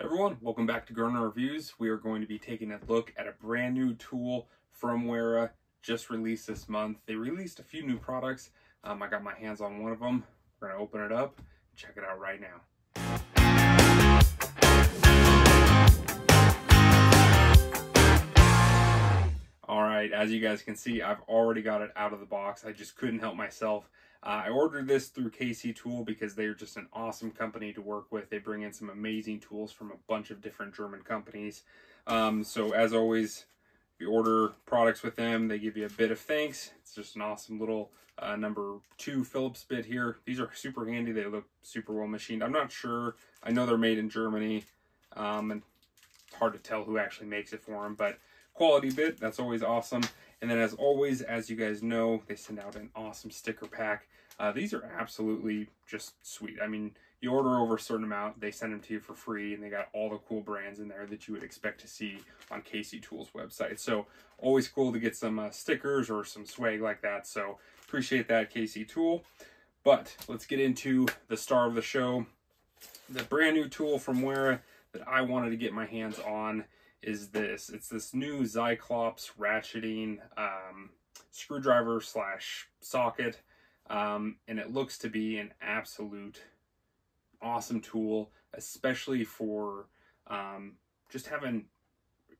Everyone, welcome back to Garner Reviews. We are going to be taking a look at a brand new tool from Wera, just released this month. They released a few new products. I got my hands on one of them. We're gonna open it up and check it out right now. All right, as you guys can see, I've already got it out of the box. I just couldn't help myself. I ordered this through KC Tool because they are just an awesome company to work with. They bring in some amazing tools from a bunch of different German companies. So as always, if you order products with them, they give you a bit of thanks. It's just an awesome little #2 Phillips bit here. These are super handy. They look super well machined. I'm not sure. I know they're made in Germany, and it's hard to tell who actually makes it for them, but quality bit, that's always awesome. And then as always, as you guys know, they send out an awesome sticker pack. These are absolutely just sweet. I mean, you order over a certain amount, they send them to you for free, and they got all the cool brands in there that you would expect to see on KC Tool's website. So always cool to get some stickers or some swag like that. So appreciate that, KC Tool. But let's get into the star of the show. The brand new tool from Wera that I wanted to get my hands on is this. It's this new Zyklop ratcheting screwdriver slash socket, and it looks to be an absolute awesome tool, especially for just having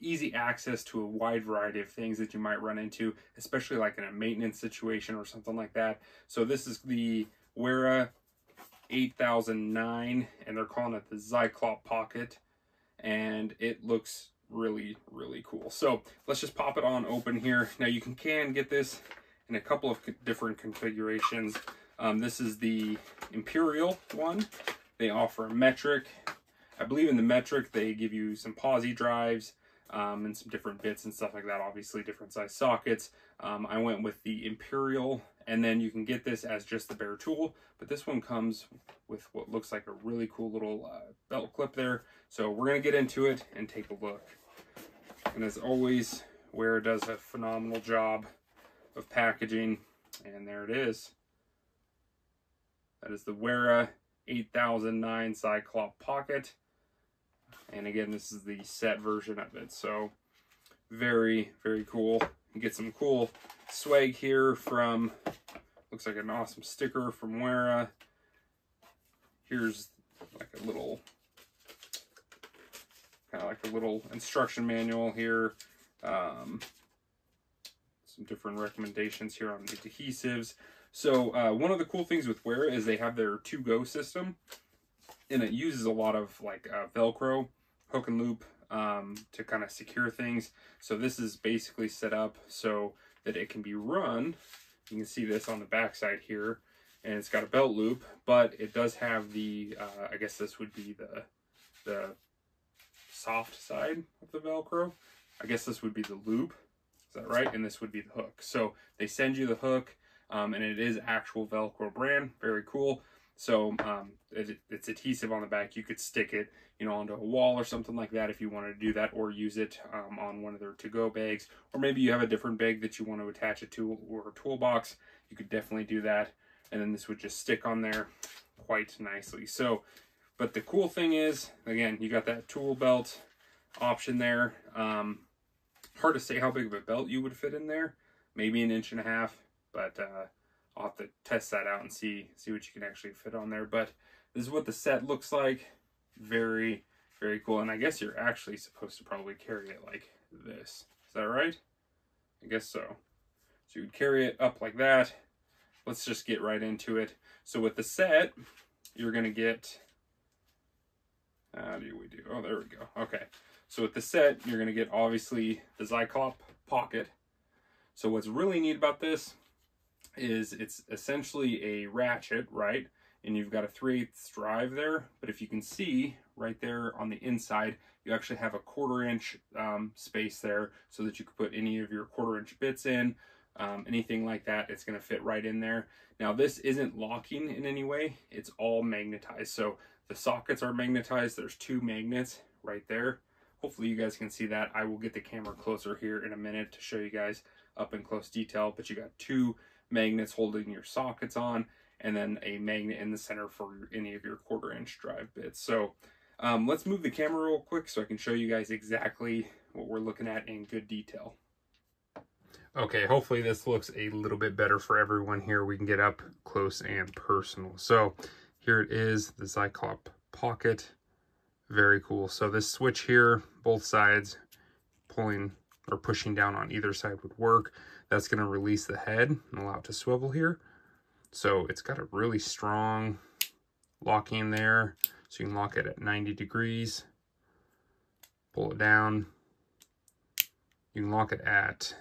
easy access to a wide variety of things that you might run into, especially like in a maintenance situation or something like that. So this is the Wera 8009, and they're calling it the Zyklop Pocket, and it looks really cool. So let's just pop it on open here. Now you can get this in a couple of different configurations. This is the imperial one. They offer a metric. I believe in the metric they give you some posi drives and some different bits and stuff like that, obviously different size sockets. I went with the imperial, and then you can get this as just the bare tool, but this one comes with what looks like a really cool little belt clip there. So we're going to get into it and take a look. And as always, Wera does a phenomenal job of packaging. And there it is. That is the Wera 8009 Zyklop Pocket. And again, this is the set version of it. So very cool. You get some cool swag here from, looks like an awesome sticker from Wera. Here's like a little, kind of like a little instruction manual here. Some different recommendations here on the adhesives. So one of the cool things with Wera is they have their to-go system, and it uses a lot of like Velcro, hook and loop, to kind of secure things. So this is basically set up so that it can be run. You can see this on the back side here, and it's got a belt loop, but it does have the, I guess this would be the soft side of the Velcro. I guess this would be the loop, is that right? And this would be the hook. So they send you the hook, and it is actual Velcro brand, very cool. So it's adhesive on the back. You could stick it, you know, onto a wall or something like that if you wanted to do that, or use it on one of their to-go bags, or maybe you have a different bag that you want to attach it to, or a toolbox. You could definitely do that, and then this would just stick on there quite nicely. So, but the cool thing is, again, you got that tool belt option there. Hard to say how big of a belt you would fit in there, maybe 1.5 inches, but I'll have to test that out and see what you can actually fit on there. But this is what the set looks like. Very cool. And I guess you're actually supposed to probably carry it like this. Is that right? I guess so. So you would carry it up like that. Let's just get right into it. So with the set, you're going to get... How do we do? Oh, there we go. Okay. So with the set, you're going to get, obviously, the Zyklop Pocket. So what's really neat about this is it's essentially a ratchet, right? And you've got a 3/8 drive there, but if you can see right there on the inside, you actually have a 1/4 inch space there so that you could put any of your 1/4 inch bits in, anything like that. It's going to fit right in there. Now this isn't locking in any way. It's all magnetized. So the sockets are magnetized. There's 2 magnets right there. Hopefully you guys can see that. I will get the camera closer here in a minute to show you guys up in close detail, but you got 2 magnets holding your sockets on, and then a magnet in the center for any of your 1/4 inch drive bits. So Let's move the camera real quick so I can show you guys exactly what we're looking at in good detail. Okay, hopefully this looks a little bit better for everyone here. We can get up close and personal. So here it is, the Zyklop Pocket. Very cool. So this switch here, both sides, pulling or pushing down on either side would work. That's going to release the head and allow it to swivel here. So it's got a really strong locking there. So you can lock it at 90 degrees, pull it down. You can lock it at...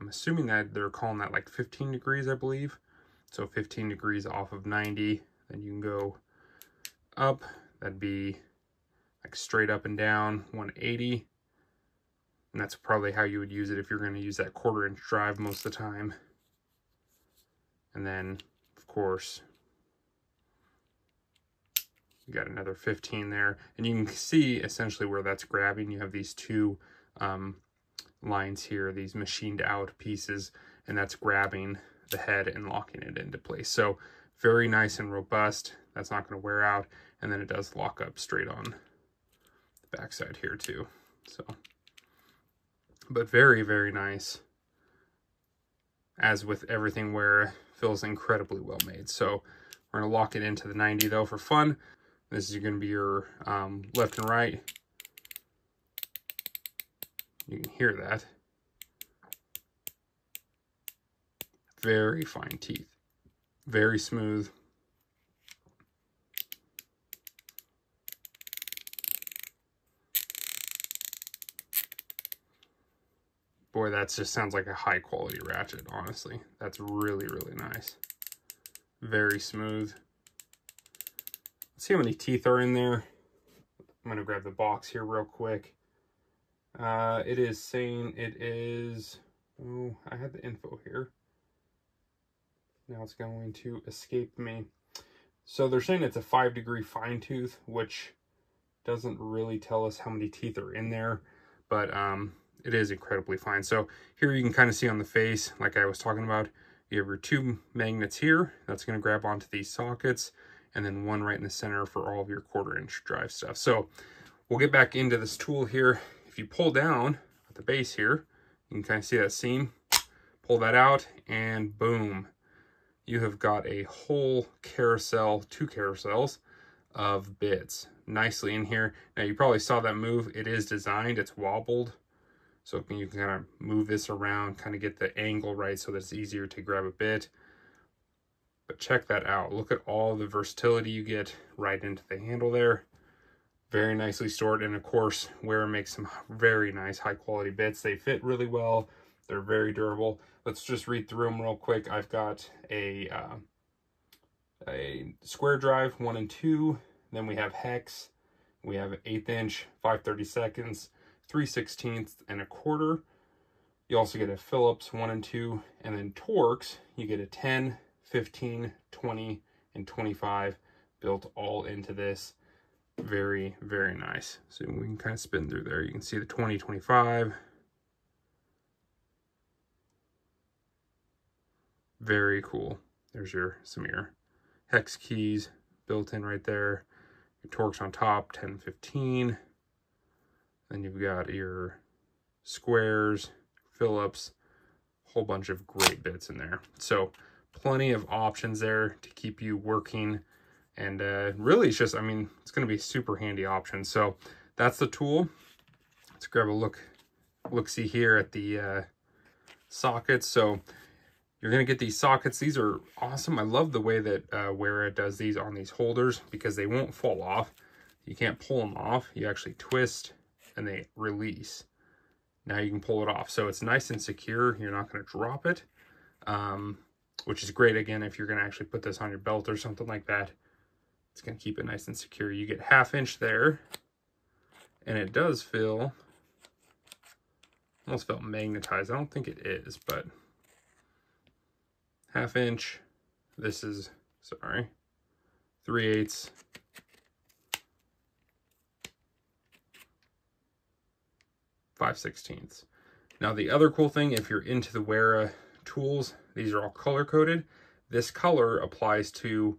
I'm assuming that they're calling that like 15 degrees, I believe. So 15 degrees off of 90, then you can go up. That'd be like straight up and down 180. And that's probably how you would use it if you're going to use that 1/4-inch drive most of the time. And then, of course, you got another 15 there. And you can see essentially where that's grabbing. You have these two lines here, these machined out pieces, and that's grabbing the head and locking it into place. So very nice and robust. That's not going to wear out. And then it does lock up straight on the backside here too. So, but very, very nice. As with everything Wera, feels incredibly well made. So we're going to lock it into the 90 though for fun. This is going to be your left and right. You can hear that. Very fine teeth. Very smooth. Boy, that just sounds like a high quality ratchet, honestly. That's really, really nice. Very smooth. Let's see how many teeth are in there. I'm going to grab the box here real quick. It is saying it is, oh, I had the info here. Now it's going to escape me. So they're saying it's a 5-degree fine tooth, which doesn't really tell us how many teeth are in there, but it is incredibly fine. So here you can kind of see on the face, like I was talking about, you have your two magnets here. That's going to grab onto these sockets, and then one right in the center for all of your 1/4-inch drive stuff. So we'll get back into this tool here. If you pull down at the base here, you can kind of see that seam, pull that out, and boom, you have got a whole carousel, 2 carousels of bits nicely in here. Now you probably saw that move. It is designed, it's wobbled. So you can kind of move this around, kind of get the angle right so that it's easier to grab a bit. But check that out. Look at all the versatility you get right into the handle there. Very nicely stored, and of course, Wera makes some very nice high quality bits. They fit really well, they're very durable. Let's just read through them real quick. I've got a square drive 1 and 2, then we have hex, we have 1/8 inch, 5/32, 3/16 and 1/4. You also get a Phillips 1 and 2, and then Torx, you get a 10, 15, 20, and 25 built all into this. Very, very nice. So we can kind of spin through there. You can see the 20, 25. Very cool. There's your, some of your hex keys built in right there. Your Torx on top, 10, 15. Then you've got your squares, Phillips, whole bunch of great bits in there. So plenty of options there to keep you working. And really, it's just, I mean, it's going to be a super handy option. So that's the tool. Let's grab a look-see here at the sockets. So you're going to get these sockets. These are awesome. I love the way that Wera does these on these holders because they won't fall off. You can't pull them off. You actually twist and they release. Now you can pull it off. So it's nice and secure. You're not going to drop it, which is great, again, if you're going to actually put this on your belt or something like that. It's going to keep it nice and secure. You get 1/2 inch there, and it does feel, almost felt magnetized. I don't think it is, but 1/2 inch. This is, sorry, 3/8. Five 5/16. Now the other cool thing, if you're into the Wera tools, these are all color coded. This color applies to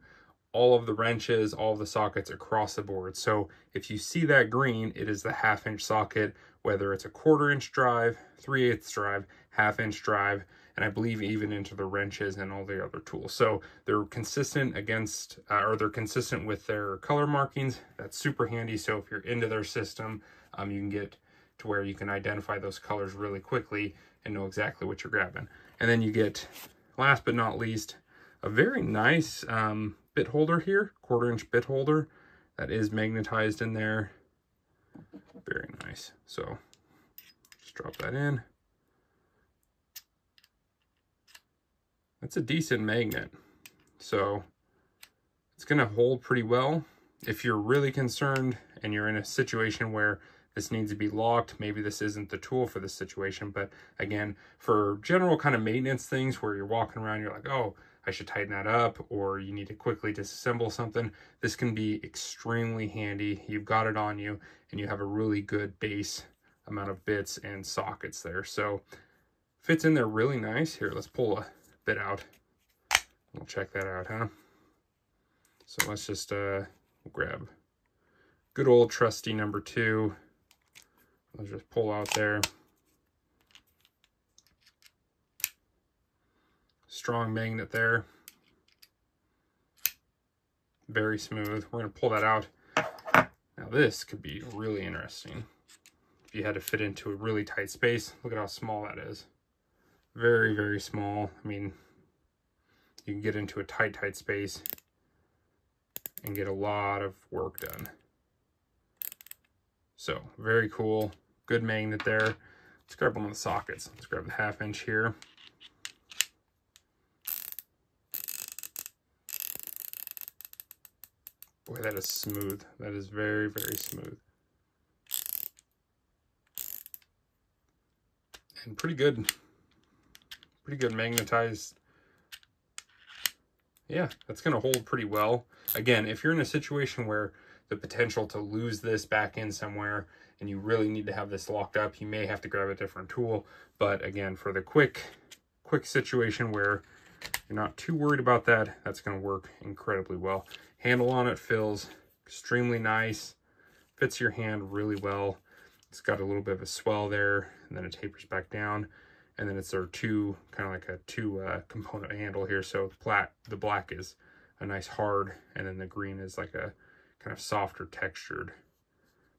all of the wrenches, all of the sockets across the board. So if you see that green, it is the 1/2 inch socket, whether it's a 1/4 inch drive, 3/8 drive, 1/2 inch drive, and I believe even into the wrenches and all the other tools. So they're consistent against, or they're consistent with their color markings. That's super handy. So if you're into their system, you can get to where you can identify those colors really quickly and know exactly what you're grabbing. And then you get, last but not least, a very nice bit holder here, 1/4 inch bit holder that is magnetized in there. Very nice. So just drop that in. That's a decent magnet. So it's going to hold pretty well. If you're really concerned and you're in a situation where this needs to be locked, maybe this isn't the tool for this situation. But again, for general kind of maintenance things where you're walking around, you're like, oh, I should tighten that up, or you need to quickly disassemble something, this can be extremely handy. You've got it on you and you have a really good base amount of bits and sockets there. So fits in there really nice. Here, let's pull a bit out. We'll check that out, huh? So let's just grab good old trusty number 2. Let's just pull out there. Strong magnet there. Very smooth. We're going to pull that out. Now this could be really interesting. If you had to fit into a really tight space, look at how small that is. Very, very small. I mean, you can get into a tight space and get a lot of work done. So very cool. Good magnet there. Let's grab one of the sockets. Let's grab the 1/2 inch here. Boy, that is smooth. That is very, very smooth. And pretty good. Pretty good magnetized. Yeah, that's going to hold pretty well. Again, if you're in a situation where the potential to lose this back in somewhere and you really need to have this locked up, you may have to grab a different tool. But again, for the quick situation where you're not too worried about that, that's going to work incredibly well. Handle on it feels extremely nice, fits your hand really well. It's got a little bit of a swell there, and then it tapers back down. And then it's their two component handle here. So the black is a nice hard, and then the green is like a kind of softer textured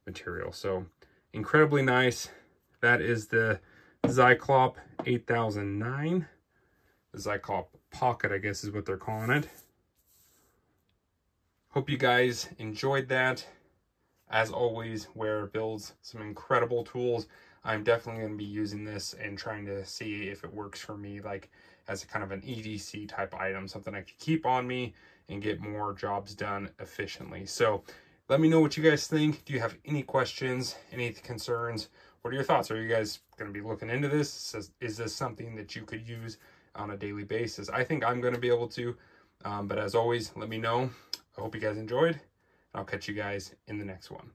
material. So incredibly nice. That is the Zyklop 8009. The Zyklop Pocket, I guess, is what they're calling it. Hope you guys enjoyed that. As always, Wera builds some incredible tools. I'm definitely going to be using this and trying to see if it works for me, like as a kind of an EDC type item, something I could keep on me and get more jobs done efficiently. So let me know what you guys think. Do you have any questions, any concerns? What are your thoughts? Are you guys going to be looking into this? Is this something that you could use on a daily basis? I think I'm going to be able to, but as always, let me know. I hope you guys enjoyed. I'll catch you guys in the next one.